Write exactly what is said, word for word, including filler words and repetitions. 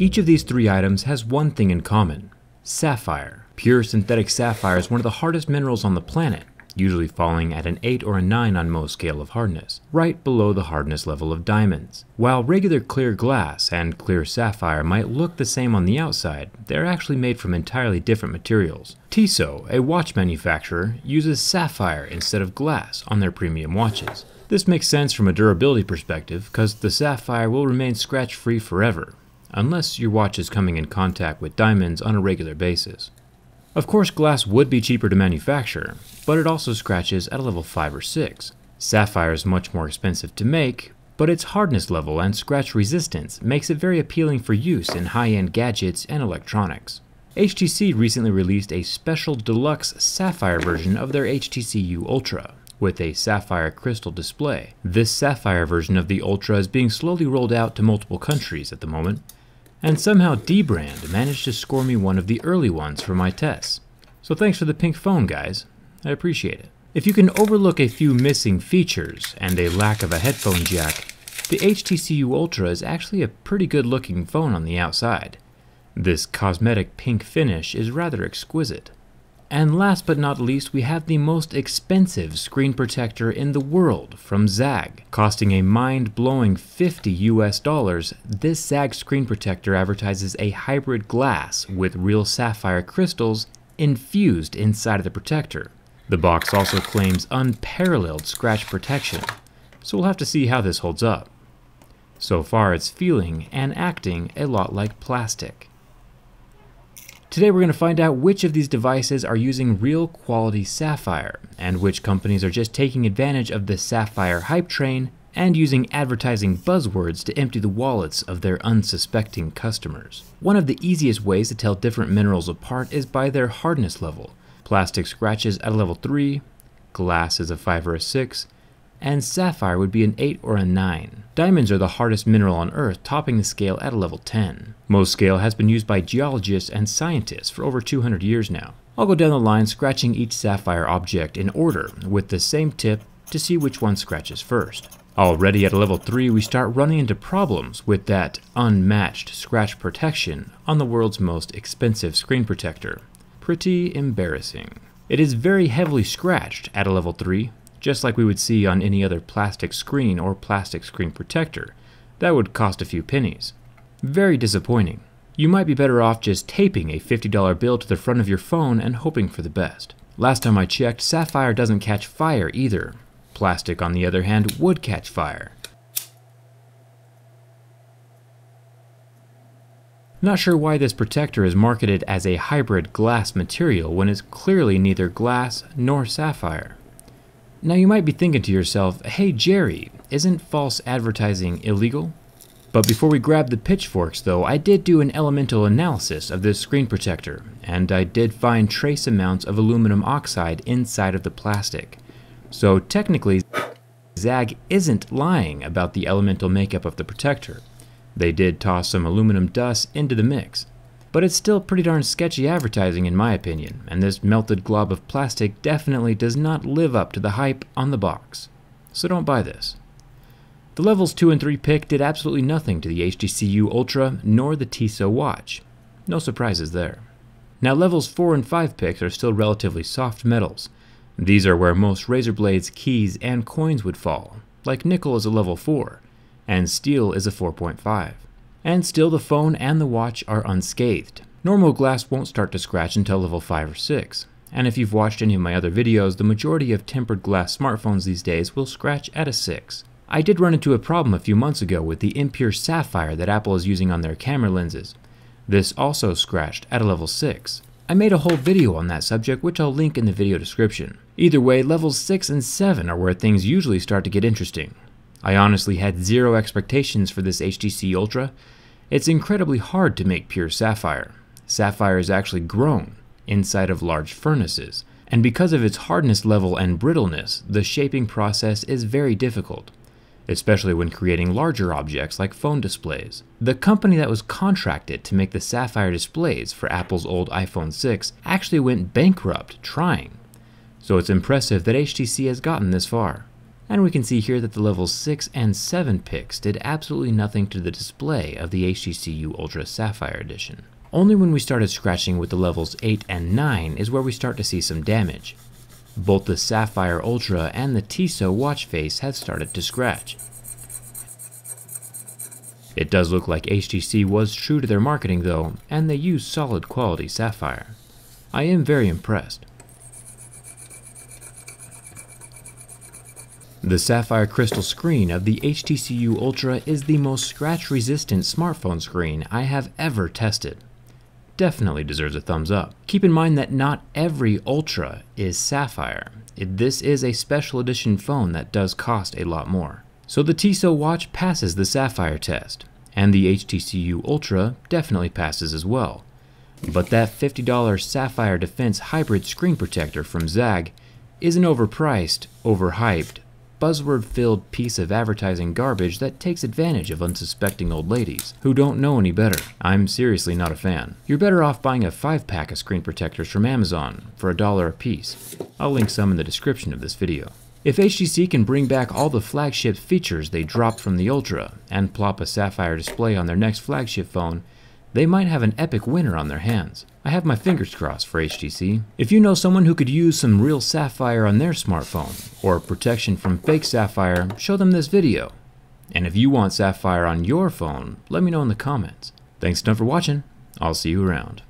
Each of these three items has one thing in common: sapphire. Pure synthetic sapphire is one of the hardest minerals on the planet, usually falling at an eight or a nine on Mohs scale of hardness, right below the hardness level of diamonds. While regular clear glass and clear sapphire might look the same on the outside, they're actually made from entirely different materials. Tissot, a watch manufacturer, uses sapphire instead of glass on their premium watches. This makes sense from a durability perspective, because the sapphire will remain scratch-free forever, unless your watch is coming in contact with diamonds on a regular basis. Of course, glass would be cheaper to manufacture, but it also scratches at a level five or six. Sapphire is much more expensive to make, but its hardness level and scratch resistance makes it very appealing for use in high-end gadgets and electronics. H T C recently released a special deluxe sapphire version of their H T C U Ultra, with a sapphire crystal display. This sapphire version of the Ultra is being slowly rolled out to multiple countries at the moment, and somehow Dbrand managed to score me one of the early ones for my tests. So thanks for the pink phone, guys. I appreciate it. If you can overlook a few missing features and a lack of a headphone jack, the H T C U Ultra is actually a pretty good looking phone on the outside. This cosmetic pink finish is rather exquisite. And last but not least, we have the most expensive screen protector in the world from ZAGG. Costing a mind-blowing fifty U S dollars, this ZAGG screen protector advertises a hybrid glass with real sapphire crystals infused inside of the protector. The box also claims unparalleled scratch protection, so we'll have to see how this holds up. So far, it's feeling and acting a lot like plastic. Today we're going to find out which of these devices are using real quality sapphire, and which companies are just taking advantage of the sapphire hype train and using advertising buzzwords to empty the wallets of their unsuspecting customers. One of the easiest ways to tell different minerals apart is by their hardness level. Plastic scratches at a level three, glass is a five or a six, and sapphire would be an eight or a nine. Diamonds are the hardest mineral on Earth, topping the scale at a level ten. Mohs scale has been used by geologists and scientists for over two hundred years now. I'll go down the line scratching each sapphire object in order with the same tip to see which one scratches first. Already at a level three, we start running into problems with that unmatched scratch protection on the world's most expensive screen protector. Pretty embarrassing. It is very heavily scratched at a level three, just like we would see on any other plastic screen or plastic screen protector. That would cost a few pennies. Very disappointing. You might be better off just taping a fifty dollar bill to the front of your phone and hoping for the best. Last time I checked, sapphire doesn't catch fire either. Plastic, on the other hand, would catch fire. Not sure why this protector is marketed as a hybrid glass material when it's clearly neither glass nor sapphire. Now you might be thinking to yourself, hey Jerry, isn't false advertising illegal? But before we grab the pitchforks though, I did do an elemental analysis of this screen protector, and I did find trace amounts of aluminum oxide inside of the plastic. So technically, ZAGG isn't lying about the elemental makeup of the protector. They did toss some aluminum dust into the mix. But it's still pretty darn sketchy advertising in my opinion, and this melted glob of plastic definitely does not live up to the hype on the box. So don't buy this. The levels two and three pick did absolutely nothing to the H T C U Ultra nor the Tissot watch. No surprises there. Now levels four and five picks are still relatively soft metals. These are where most razor blades, keys, and coins would fall, like nickel is a level four, and steel is a four point five. And still the phone and the watch are unscathed. Normal glass won't start to scratch until level five or six, and if you've watched any of my other videos, the majority of tempered glass smartphones these days will scratch at a six. I did run into a problem a few months ago with the impure sapphire that Apple is using on their camera lenses. This also scratched at a level six. I made a whole video on that subject, which I'll link in the video description. Either way, levels six and seven are where things usually start to get interesting. I honestly had zero expectations for this H T C Ultra. It's incredibly hard to make pure sapphire. Sapphire is actually grown inside of large furnaces, and because of its hardness level and brittleness, the shaping process is very difficult, especially when creating larger objects like phone displays. The company that was contracted to make the sapphire displays for Apple's old iPhone six actually went bankrupt trying, so it's impressive that H T C has gotten this far. And we can see here that the level six and seven picks did absolutely nothing to the display of the H T C U Ultra Sapphire Edition. Only when we started scratching with the levels eight and nine is where we start to see some damage. Both the Sapphire Ultra and the Tissot watch face have started to scratch. It does look like H T C was true to their marketing though, and they used solid quality sapphire. I am very impressed. The sapphire crystal screen of the H T C U Ultra is the most scratch-resistant smartphone screen I have ever tested. Definitely deserves a thumbs up. Keep in mind that not every Ultra is sapphire. This is a special edition phone that does cost a lot more. So the Tissot watch passes the sapphire test, and the H T C U Ultra definitely passes as well. But that fifty dollar Sapphire Defense Hybrid Screen Protector from ZAGG is an overpriced, overhyped, buzzword-filled piece of advertising garbage that takes advantage of unsuspecting old ladies who don't know any better. I'm seriously not a fan. You're better off buying a five pack of screen protectors from Amazon for a dollar a piece. I'll link some in the description of this video. If H T C can bring back all the flagship features they dropped from the Ultra and plop a sapphire display on their next flagship phone, they might have an epic winner on their hands. I have my fingers crossed for H T C. If you know someone who could use some real sapphire on their smartphone, or protection from fake sapphire, show them this video. And if you want sapphire on your phone, let me know in the comments. Thanks a ton for watching. I'll see you around.